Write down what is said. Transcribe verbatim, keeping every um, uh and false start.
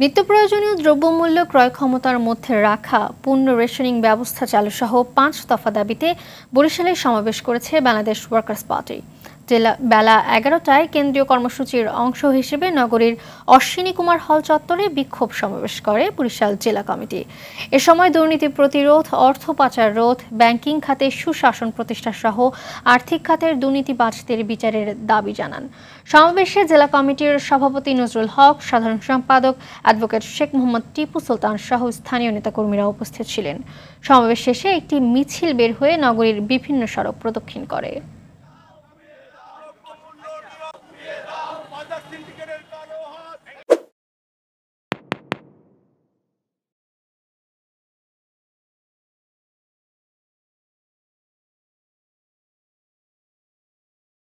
नित्य प्रयोजनीय द्रव्यमूल्य क्रय क्षमतार मध्य रखा पूर्ण रेशनिंग व्यवस्था चालू सह पांच दफा दाबिते बरिशाले समावेश करेছে বাংলাদেশ ওয়ার্কার্স পার্টি। बेला এগারোটায় केंद्रीय কর্মসূচির অংশ হিসেবে নগরীর অশ্বিনী কুমার হল চত্বরে বিক্ষোভ সমাবেশ করে বরিশাল জেলা কমিটি। এ সময় দুর্নীতি প্রতিরোধ, অর্থ পাচার রোধ, ব্যাংকিং খাতে সুশাসন প্রতিষ্ঠা সহ আর্থিক খাতের দুর্নীতিবাজদের বিচারের দাবি জানান। সমাবেশে জেলা কমিটির সভাপতি নজরুল হক, সাধারণ সম্পাদক অ্যাডভোকেট শেখ মোহাম্মদ টিপু সুলতান সহ স্থানীয় নেতাকর্মীরা উপস্থিত ছিলেন। সমাবেশ শেষে একটি মিছিল বের হয়ে নগরীর বিভিন্ন সড়ক প্রদক্ষিণ করে।